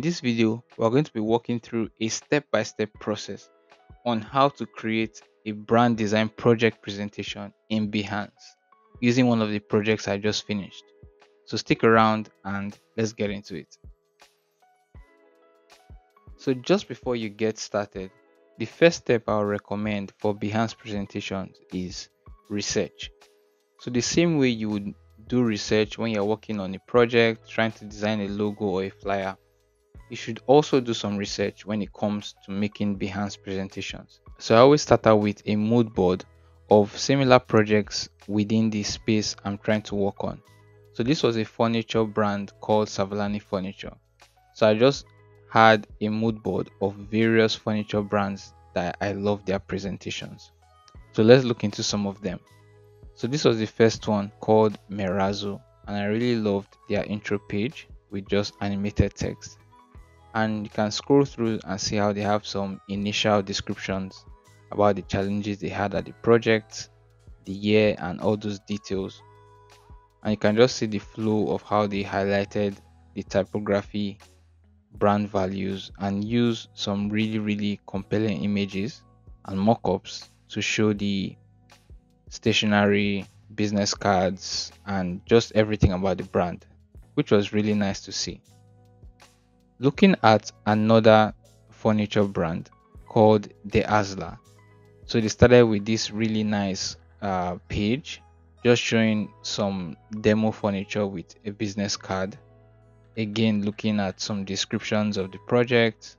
In this video, we are going to be walking through a step-by-step process on how to create a brand design project presentation in Behance using one of the projects I just finished. So stick around and let's get into it. So just before you get started, the first step I'll recommend for Behance presentations is research. So the same way you would do research when you're working on a project, trying to design a logo or a flyer, you should also do some research when it comes to making Behance presentations. So I always start out with a mood board of similar projects within the space I'm trying to work on. So this was a furniture brand called Savalani Furniture. So I just had a mood board of various furniture brands that I love their presentations. So let's look into some of them. So this was the first one called Merazo, and I really loved their intro page with just animated text. And you can scroll through and see how they have some initial descriptions about the challenges they had at the project, the year, and all those details. And you can just see the flow of how they highlighted the typography, brand values, and use some really compelling images and mock-ups to show the stationery, business cards, and just everything about the brand, which was really nice to see. Looking at another furniture brand called De Asla. So they started with this really nice page, just showing some demo furniture with a business card. Again, looking at some descriptions of the project,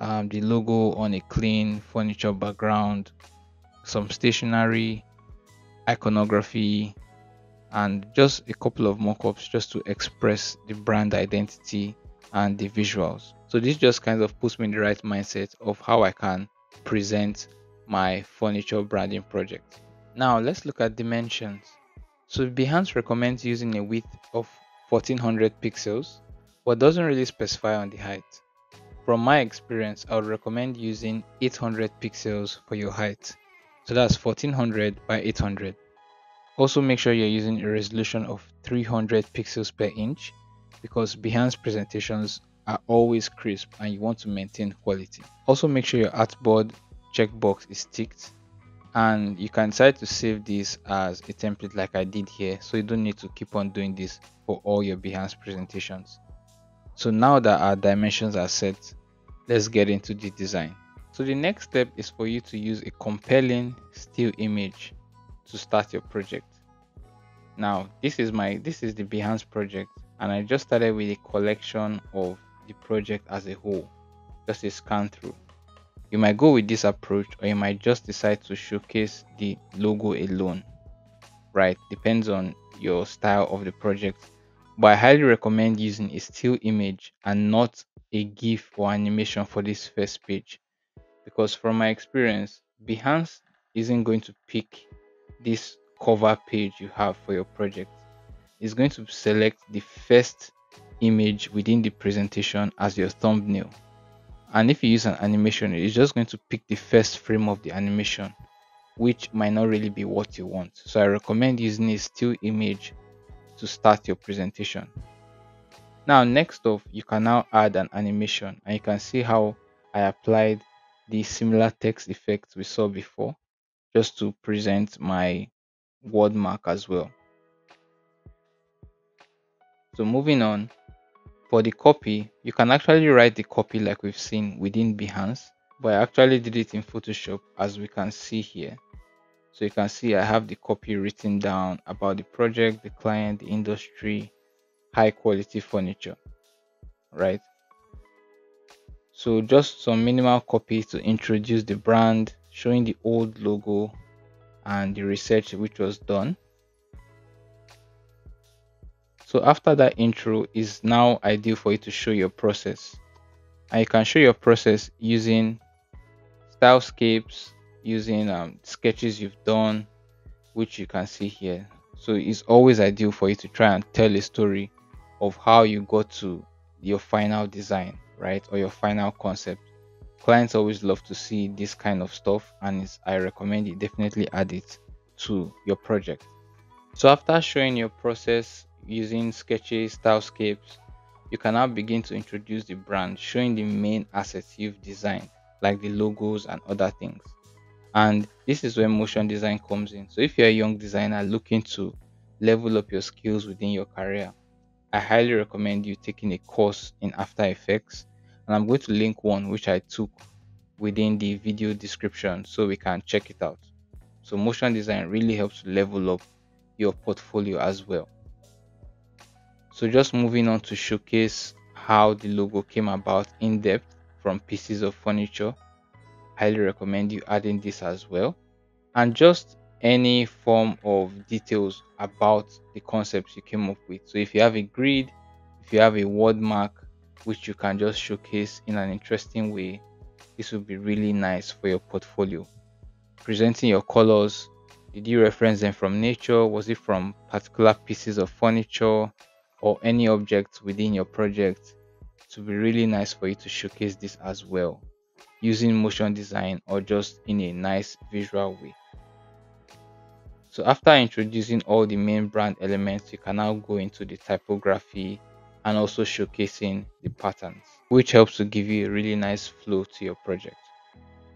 the logo on a clean furniture background, some stationery, iconography, and just a couple of mock-ups just to express the brand identity and the visuals. So this just kind of puts me in the right mindset of how I can present my furniture branding project. Now let's look at dimensions. So Behance recommends using a width of 1400 pixels, but doesn't really specify on the height. From my experience, I would recommend using 800 pixels for your height. So that's 1400 by 800. Also make sure you're using a resolution of 300 pixels per inch, because Behance presentations are always crisp and you want to maintain quality. Also make sure your artboard checkbox is ticked, and you can decide to save this as a template like I did here, so you don't need to keep on doing this for all your Behance presentations. So now that our dimensions are set, let's get into the design. So the next step is for you to use a compelling still image to start your project. Now this is the Behance project, and I just started with a collection of the project as a whole, just a scan through. You might go with this approach, or you might just decide to showcase the logo alone, right? Depends on your style of the project, but I highly recommend using a still image and not a GIF or animation for this first page, because from my experience, Behance isn't going to pick this cover page you have for your project. Is going to select the first image within the presentation as your thumbnail. And if you use an animation, it's just going to pick the first frame of the animation, which might not really be what you want. So I recommend using a still image to start your presentation. Now, next off, you can now add an animation, and you can see how I applied the similar text effect we saw before, just to present my word mark as well. So moving on, for the copy, you can actually write the copy like we've seen within Behance, but I actually did it in Photoshop, as we can see here. So you can see I have the copy written down about the project, the client, the industry, high quality furniture, right? So just some minimal copy to introduce the brand, showing the old logo and the research which was done. So after that intro is now ideal for you to show your process, and you can show your process using stylescapes, using sketches you've done, which you can see here. So it's always ideal for you to try and tell a story of how you got to your final design, right, or your final concept. Clients always love to see this kind of stuff, and I recommend you definitely add it to your project. So after showing your process using sketches, stylescapes, you can now begin to introduce the brand, showing the main assets you've designed, like the logos and other things. And this is where motion design comes in. So if you're a young designer looking to level up your skills within your career, I highly recommend you taking a course in After Effects, and I'm going to link one which I took within the video description so we can check it out. So motion design really helps level up your portfolio as well. So just moving on to showcase how the logo came about in depth from pieces of furniture. Highly recommend you adding this as well, and just any form of details about the concepts you came up with. So if you have a grid, if you have a word mark which you can just showcase in an interesting way, this would be really nice for your portfolio. Presenting your colors, did you reference them from nature? Was it from particular pieces of furniture or any object within your project? It would be really nice for you to showcase this as well, using motion design or just in a nice visual way. So after introducing all the main brand elements, you can now go into the typography and also showcasing the patterns, which helps to give you a really nice flow to your project.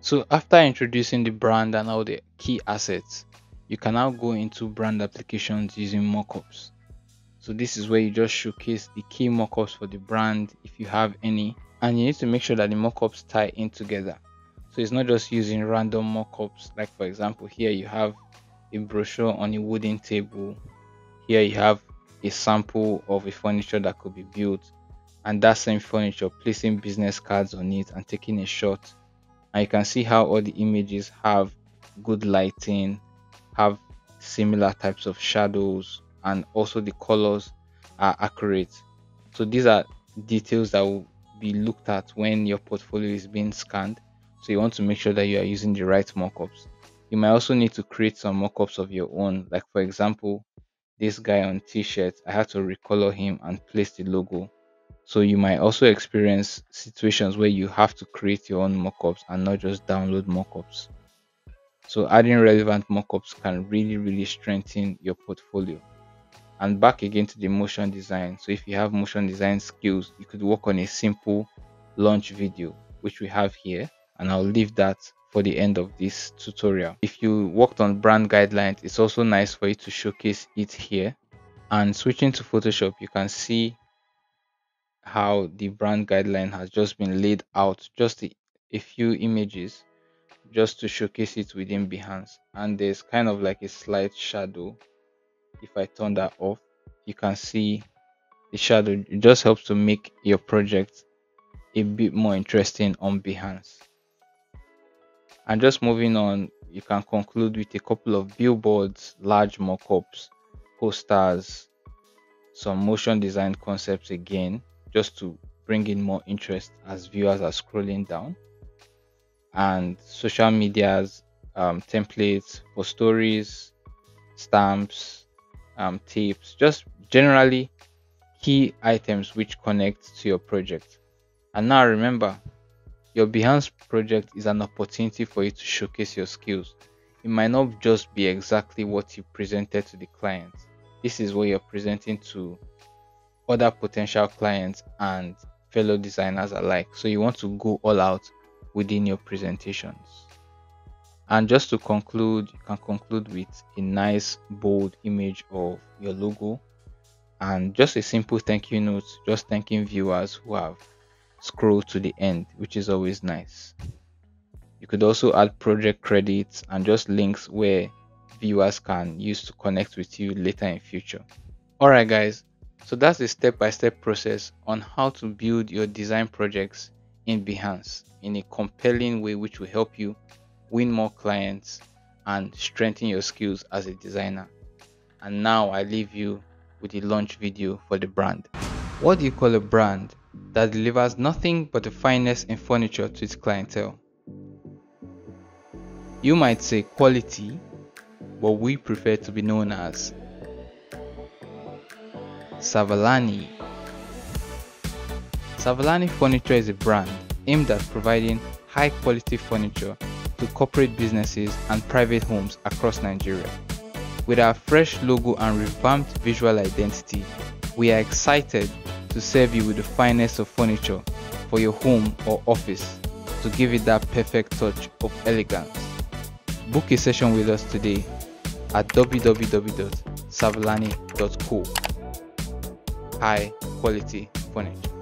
So after introducing the brand and all the key assets, you can now go into brand applications using mockups. So this is where you just showcase the key mockups for the brand if you have any, and you need to make sure that the mockups tie in together. So it's not just using random mockups, like for example here you have a brochure on a wooden table, here you have a sample of a furniture that could be built, and that same furniture placing business cards on it and taking a shot. And you can see how all the images have good lighting, have similar types of shadows, and also the colors are accurate. So these are details that will be looked at when your portfolio is being scanned, so you want to make sure that you are using the right mockups. You might also need to create some mockups of your own, like for example this guy on t-shirt, I had to recolor him and place the logo. So you might also experience situations where you have to create your own mockups and not just download mockups. So adding relevant mockups can really strengthen your portfolio. And back again to the motion design. So if you have motion design skills, you could work on a simple launch video, which we have here, and I'll leave that for the end of this tutorial. If you worked on brand guidelines, it's also nice for you to showcase it here. And switching to Photoshop, you can see how the brand guideline has just been laid out, just a few images just to showcase it within Behance. And there's kind of like a slight shadow. If I turn that off, you can see the shadow. It just helps to make your project a bit more interesting on Behance. And just moving on, you can conclude with a couple of billboards, large mockups, posters, some motion design concepts again, just to bring in more interest as viewers are scrolling down. And social media's templates for stories, stamps, tips, just generally key items which connect to your project. And now remember, your Behance project is an opportunity for you to showcase your skills. It might not just be exactly what you presented to the client. This is what you're presenting to other potential clients and fellow designers alike. So you want to go all out within your presentations. And just to conclude, you can conclude with a nice bold image of your logo and just a simple thank you note, just thanking viewers who have scroll to the end, which is always nice. You could also add project credits and just links where viewers can use to connect with you later in future. Alright guys, so that's a step-by-step process on how to build your design projects in Behance in a compelling way, which will help you win more clients and strengthen your skills as a designer. And now I leave you with the launch video for the brand. What do you call a brand that delivers nothing but the finest in furniture to its clientele? You might say quality, but we prefer to be known as Savalani. Savalani Furniture is a brand aimed at providing high quality furniture to corporate businesses and private homes across Nigeria. With our fresh logo and revamped visual identity, we are excited to serve you with the finest of furniture for your home or office to give it that perfect touch of elegance. Book a session with us today at www.savalani.co. High quality furniture.